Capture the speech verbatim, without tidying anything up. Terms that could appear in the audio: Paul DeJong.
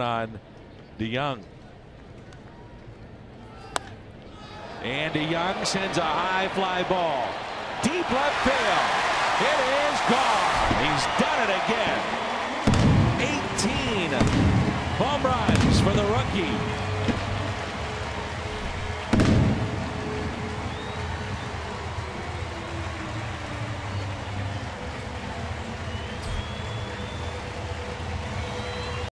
On DeJong. And DeJong sends a high fly ball. Deep left field. It is gone. He's done it again. eighteen home runs for the rookie.